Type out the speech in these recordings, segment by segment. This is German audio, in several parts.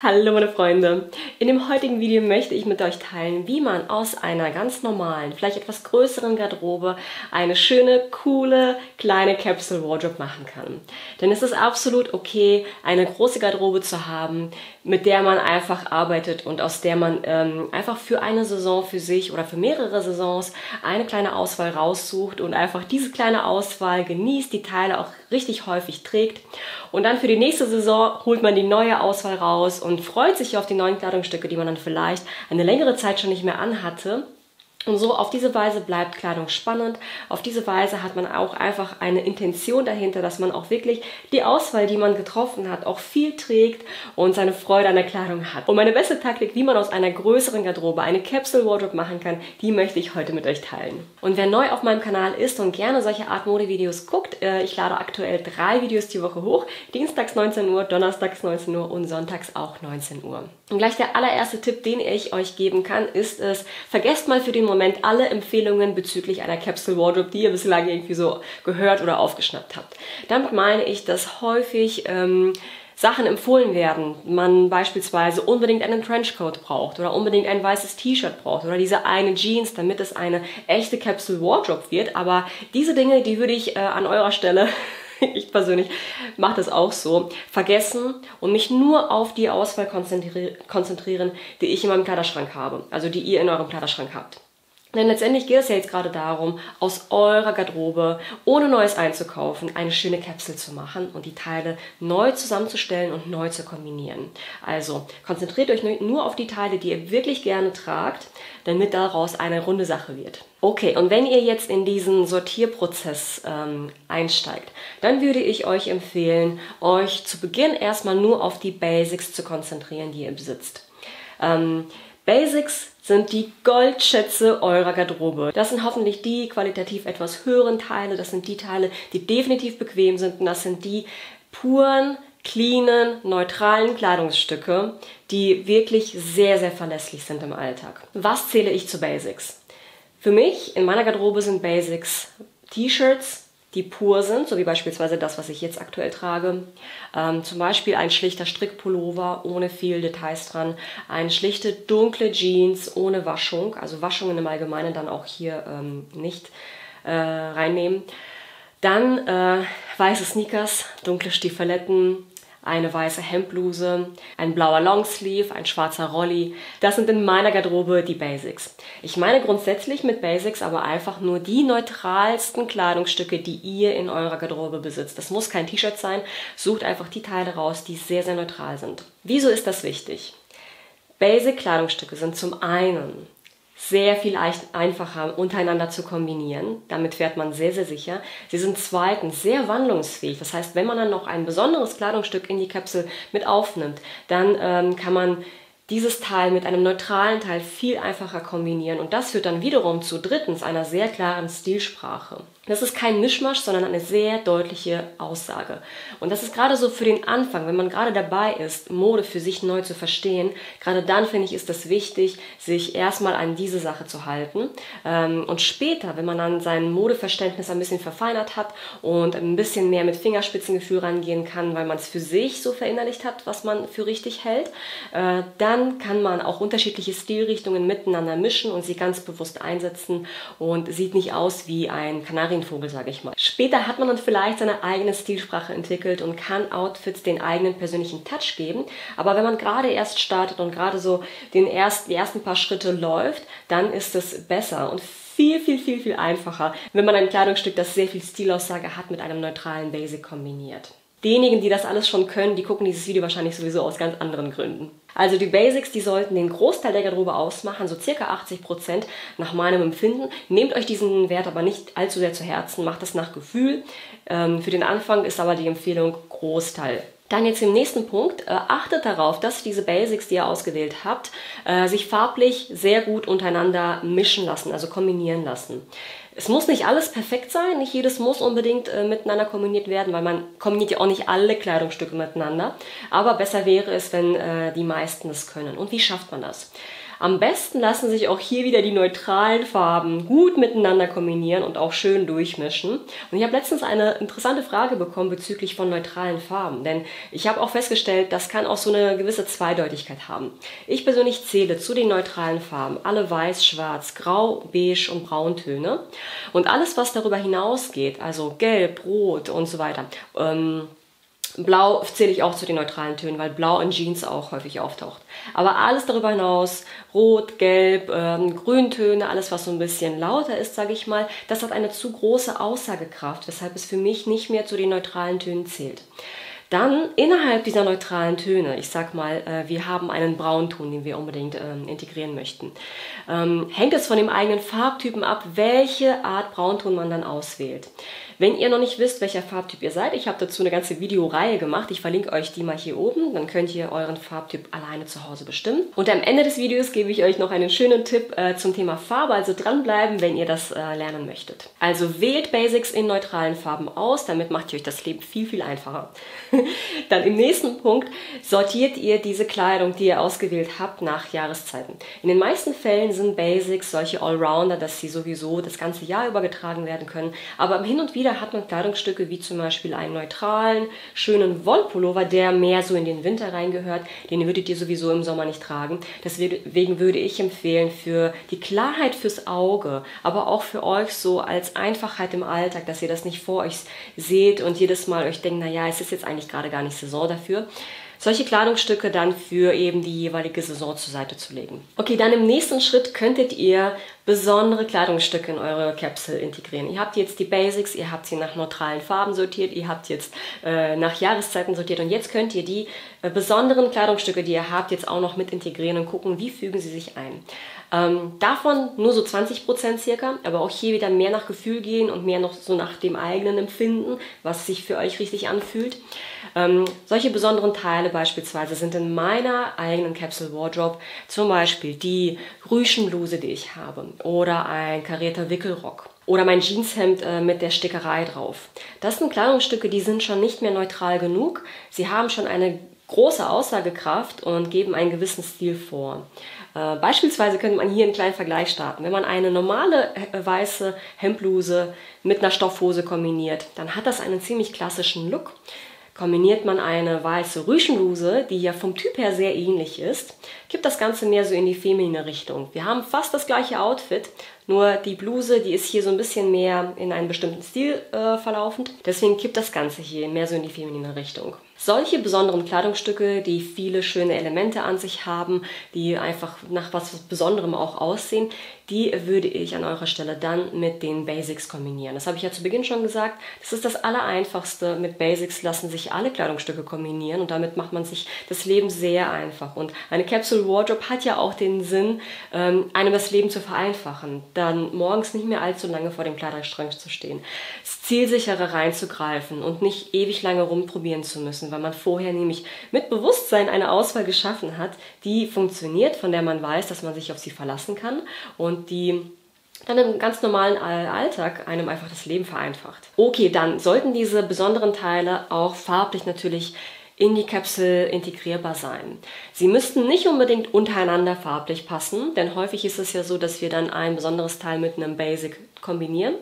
Hallo meine Freunde! In dem heutigen Video möchte ich mit euch teilen, wie man aus einer ganz normalen, vielleicht etwas größeren Garderobe eine schöne, coole, kleine Capsule Wardrobe machen kann. Denn es ist absolut okay, eine große Garderobe zu haben, mit der man einfach arbeitet und aus der man einfach für eine Saison für sich oder für mehrere Saisons eine kleine Auswahl raussucht und einfach diese kleine Auswahl genießt, die Teile auch richtig häufig trägt. Und dann für die nächste Saison holt man die neue Auswahl raus und freut sich auf die neuen Kleidungsstücke, die man dann vielleicht eine längere Zeit schon nicht mehr anhatte. Und so auf diese Weise bleibt Kleidung spannend. Auf diese Weise hat man auch einfach eine Intention dahinter, dass man auch wirklich die Auswahl, die man getroffen hat, auch viel trägt und seine Freude an der Kleidung hat. Und meine beste Taktik, wie man aus einer größeren Garderobe eine Capsule Wardrobe machen kann, die möchte ich heute mit euch teilen. Und wer neu auf meinem Kanal ist und gerne solche Art Modevideos guckt, ich lade aktuell 3 Videos die Woche hoch. Dienstags 19 Uhr, Donnerstags 19 Uhr und Sonntags auch 19 Uhr. Und gleich der allererste Tipp, den ich euch geben kann, ist es, vergesst mal für den Moment alle Empfehlungen bezüglich einer Capsule Wardrobe, die ihr bislang irgendwie so gehört oder aufgeschnappt habt. Damit meine ich, dass häufig Sachen empfohlen werden. Man beispielsweise unbedingt einen Trenchcoat braucht oder unbedingt ein weißes T-Shirt braucht oder diese eine Jeans, damit es eine echte Capsule Wardrobe wird. Aber diese Dinge, die würde ich an eurer Stelle... Ich persönlich mache das auch so, vergessen und mich nur auf die Auswahl konzentrieren, die ich in meinem Kleiderschrank habe, also die ihr in eurem Kleiderschrank habt. Denn letztendlich geht es ja jetzt gerade darum, aus eurer Garderobe, ohne Neues einzukaufen, eine schöne Capsule zu machen und die Teile neu zusammenzustellen und neu zu kombinieren. Also konzentriert euch nur auf die Teile, die ihr wirklich gerne tragt, damit daraus eine runde Sache wird. Okay, und wenn ihr jetzt in diesen Sortierprozess einsteigt, dann würde ich euch empfehlen, euch zu Beginn erstmal nur auf die Basics zu konzentrieren, die ihr besitzt. Basics sind die Goldschätze eurer Garderobe. Das sind hoffentlich die qualitativ etwas höheren Teile, das sind die Teile, die definitiv bequem sind und das sind die puren, cleanen, neutralen Kleidungsstücke, die wirklich sehr, sehr verlässlich sind im Alltag. Was zähle ich zu Basics? Für mich, in meiner Garderobe sind Basics T-Shirts, die pur sind, so wie beispielsweise das, was ich jetzt aktuell trage. Zum Beispiel ein schlichter Strickpullover ohne viel Details dran, eine schlichte dunkle Jeans ohne Waschung, also Waschungen im Allgemeinen dann auch hier nicht reinnehmen. Dann weiße Sneakers, dunkle Stiefeletten, eine weiße Hemdbluse, ein blauer Longsleeve, ein schwarzer Rolli. Das sind in meiner Garderobe die Basics. Ich meine grundsätzlich mit Basics aber einfach nur die neutralsten Kleidungsstücke, die ihr in eurer Garderobe besitzt. Das muss kein T-Shirt sein, sucht einfach die Teile raus, die sehr, sehr neutral sind. Wieso ist das wichtig? Basic-Kleidungsstücke sind zum einen sehr viel einfacher untereinander zu kombinieren. Damit fährt man sehr, sehr sicher. Sie sind zweitens sehr wandlungsfähig. Das heißt, wenn man dann noch ein besonderes Kleidungsstück in die Kapsel mit aufnimmt, dann kann man dieses Teil mit einem neutralen Teil viel einfacher kombinieren. Und das führt dann wiederum zu drittens einer sehr klaren Stilsprache. Das ist kein Mischmasch, sondern eine sehr deutliche Aussage. Und das ist gerade so für den Anfang, wenn man gerade dabei ist, Mode für sich neu zu verstehen, gerade dann, finde ich, ist das wichtig, sich erstmal an diese Sache zu halten. Und später, wenn man dann sein Modeverständnis ein bisschen verfeinert hat und ein bisschen mehr mit Fingerspitzengefühl rangehen kann, weil man es für sich so verinnerlicht hat, was man für richtig hält, dann kann man auch unterschiedliche Stilrichtungen miteinander mischen und sie ganz bewusst einsetzen und sieht nicht aus wie ein Kanarienvogel, sage ich mal. Später hat man dann vielleicht seine eigene Stilsprache entwickelt und kann Outfits den eigenen persönlichen Touch geben. Aber wenn man gerade erst startet und gerade so die ersten paar Schritte läuft, dann ist es besser und viel, viel, viel, viel einfacher, wenn man ein Kleidungsstück, das sehr viel Stilaussage hat, mit einem neutralen Basic kombiniert. Diejenigen, die das alles schon können, die gucken dieses Video wahrscheinlich sowieso aus ganz anderen Gründen. Also die Basics, die sollten den Großteil der Garderobe ausmachen, so circa 80% nach meinem Empfinden. Nehmt euch diesen Wert aber nicht allzu sehr zu Herzen, macht das nach Gefühl. Für den Anfang ist aber die Empfehlung Großteil. Dann jetzt im nächsten Punkt, achtet darauf, dass diese Basics, die ihr ausgewählt habt, sich farblich sehr gut untereinander mischen lassen, also kombinieren lassen. Es muss nicht alles perfekt sein, nicht jedes muss unbedingt miteinander kombiniert werden, weil man kombiniert ja auch nicht alle Kleidungsstücke miteinander, aber besser wäre es, wenn die meisten es können. Und wie schafft man das? Am besten lassen sich auch hier wieder die neutralen Farben gut miteinander kombinieren und auch schön durchmischen. Und ich habe letztens eine interessante Frage bekommen bezüglich von neutralen Farben, denn ich habe auch festgestellt, das kann auch so eine gewisse Zweideutigkeit haben. Ich persönlich zähle zu den neutralen Farben alle Weiß, Schwarz, Grau, Beige und Brauntöne und alles, was darüber hinausgeht, also Gelb, Rot und so weiter, Blau zähle ich auch zu den neutralen Tönen, weil Blau in Jeans auch häufig auftaucht. Aber alles darüber hinaus, Rot, Gelb, Grüntöne, alles was so ein bisschen lauter ist, sage ich mal, das hat eine zu große Aussagekraft, weshalb es für mich nicht mehr zu den neutralen Tönen zählt. Dann innerhalb dieser neutralen Töne, ich sag mal, wir haben einen Braunton, den wir unbedingt integrieren möchten, hängt es von dem eigenen Farbtypen ab, welche Art Braunton man dann auswählt. Wenn ihr noch nicht wisst, welcher Farbtyp ihr seid, ich habe dazu eine ganze Videoreihe gemacht. Ich verlinke euch die mal hier oben. Dann könnt ihr euren Farbtyp alleine zu Hause bestimmen. Und am Ende des Videos gebe ich euch noch einen schönen Tipp zum Thema Farbe. Also dranbleiben, wenn ihr das lernen möchtet. Also wählt Basics in neutralen Farben aus. Damit macht ihr euch das Leben viel, viel einfacher. Dann im nächsten Punkt sortiert ihr diese Kleidung, die ihr ausgewählt habt, nach Jahreszeiten. In den meisten Fällen sind Basics solche Allrounder, dass sie sowieso das ganze Jahr über getragen werden können. Aber hin und wieder hat man Kleidungsstücke wie zum Beispiel einen neutralen, schönen Wollpullover, der mehr so in den Winter reingehört. Den würdet ihr sowieso im Sommer nicht tragen. Deswegen würde ich empfehlen, für die Klarheit fürs Auge, aber auch für euch so als Einfachheit im Alltag, dass ihr das nicht vor euch seht und jedes Mal euch denkt, naja, es ist jetzt eigentlich gerade gar nicht Saison dafür. Solche Kleidungsstücke dann für eben die jeweilige Saison zur Seite zu legen. Okay, dann im nächsten Schritt könntet ihr besondere Kleidungsstücke in eure Capsule integrieren. Ihr habt jetzt die Basics, ihr habt sie nach neutralen Farben sortiert, ihr habt jetzt nach Jahreszeiten sortiert und jetzt könnt ihr die besonderen Kleidungsstücke, die ihr habt, jetzt auch noch mit integrieren und gucken, wie fügen sie sich ein. Davon nur so 20% circa, aber auch hier wieder mehr nach Gefühl gehen und mehr noch so nach dem eigenen Empfinden, was sich für euch richtig anfühlt. Solche besonderen Teile beispielsweise sind in meiner eigenen Capsule Wardrobe zum Beispiel die Rüschenbluse, die ich habe, oder ein karierter Wickelrock. Oder mein Jeanshemd mit der Stickerei drauf. Das sind Kleidungsstücke, die sind schon nicht mehr neutral genug. Sie haben schon eine große Aussagekraft und geben einen gewissen Stil vor. Beispielsweise könnte man hier einen kleinen Vergleich starten. Wenn man eine normale weiße Hemdbluse mit einer Stoffhose kombiniert, dann hat das einen ziemlich klassischen Look. Kombiniert man eine weiße Rüschenbluse, die ja vom Typ her sehr ähnlich ist, gibt das Ganze mehr so in die feminine Richtung. Wir haben fast das gleiche Outfit, nur die Bluse, die ist hier so ein bisschen mehr in einen bestimmten Stil verlaufend. Deswegen kippt das Ganze hier mehr so in die feminine Richtung. Solche besonderen Kleidungsstücke, die viele schöne Elemente an sich haben, die einfach nach was Besonderem auch aussehen, die würde ich an eurer Stelle dann mit den Basics kombinieren. Das habe ich ja zu Beginn schon gesagt, das ist das Allereinfachste. Mit Basics lassen sich alle Kleidungsstücke kombinieren und damit macht man sich das Leben sehr einfach. Und eine Capsule Wardrobe hat ja auch den Sinn, einem das Leben zu vereinfachen, dann morgens nicht mehr allzu lange vor dem Kleiderschrank zu stehen, zielsicherer reinzugreifen und nicht ewig lange rumprobieren zu müssen, weil man vorher nämlich mit Bewusstsein eine Auswahl geschaffen hat, die funktioniert, von der man weiß, dass man sich auf sie verlassen kann und die dann im ganz normalen Alltag einem einfach das Leben vereinfacht. Okay, dann sollten diese besonderen Teile auch farblich natürlich in die Capsule integrierbar sein. Sie müssten nicht unbedingt untereinander farblich passen, denn häufig ist es ja so, dass wir dann ein besonderes Teil mit einem Basic kombinieren,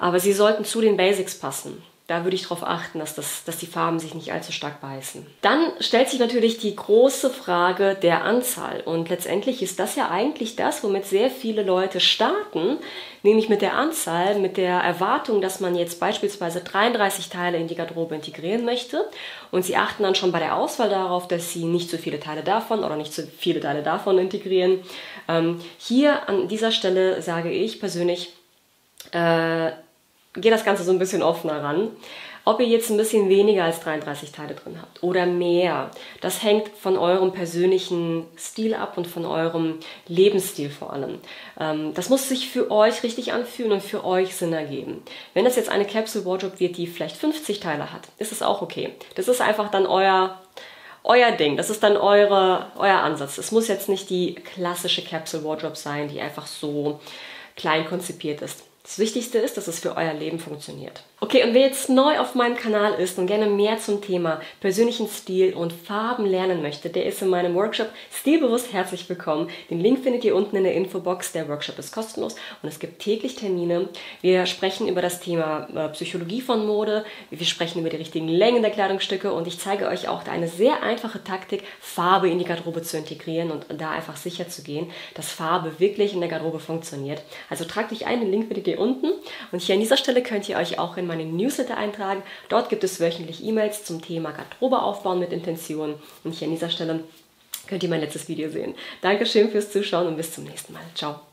aber sie sollten zu den Basics passen. Da würde ich darauf achten, dass die Farben sich nicht allzu stark beißen. Dann stellt sich natürlich die große Frage der Anzahl. Und letztendlich ist das ja eigentlich das, womit sehr viele Leute starten, nämlich mit der Anzahl, mit der Erwartung, dass man jetzt beispielsweise 33 Teile in die Garderobe integrieren möchte. Und sie achten dann schon bei der Auswahl darauf, dass sie nicht zu viele Teile davon oder nicht zu viele Teile davon integrieren. Hier an dieser Stelle sage ich persönlich, geht das Ganze so ein bisschen offener ran. Ob ihr jetzt ein bisschen weniger als 33 Teile drin habt oder mehr, das hängt von eurem persönlichen Stil ab und von eurem Lebensstil vor allem. Das muss sich für euch richtig anfühlen und für euch Sinn ergeben. Wenn das jetzt eine Capsule Wardrobe wird, die vielleicht 50 Teile hat, ist es auch okay. Das ist einfach dann euer Ding, das ist dann euer Ansatz. Es muss jetzt nicht die klassische Capsule Wardrobe sein, die einfach so klein konzipiert ist. Das Wichtigste ist, dass es für euer Leben funktioniert. Okay, und wer jetzt neu auf meinem Kanal ist und gerne mehr zum Thema persönlichen Stil und Farben lernen möchte, der ist in meinem Workshop Stilbewusst herzlich willkommen. Den Link findet ihr unten in der Infobox. Der Workshop ist kostenlos und es gibt täglich Termine. Wir sprechen über das Thema Psychologie von Mode, wir sprechen über die richtigen Längen der Kleidungsstücke und ich zeige euch auch da eine sehr einfache Taktik, Farbe in die Garderobe zu integrieren und da einfach sicher zu gehen, dass Farbe wirklich in der Garderobe funktioniert. Also tragt euch ein, den Link findet ihr unten und hier an dieser Stelle könnt ihr euch auch in meinen Newsletter eintragen. Dort gibt es wöchentlich E-Mails zum Thema Garderobe aufbauen mit Intention. Und hier an dieser Stelle könnt ihr mein letztes Video sehen. Dankeschön fürs Zuschauen und bis zum nächsten Mal. Ciao.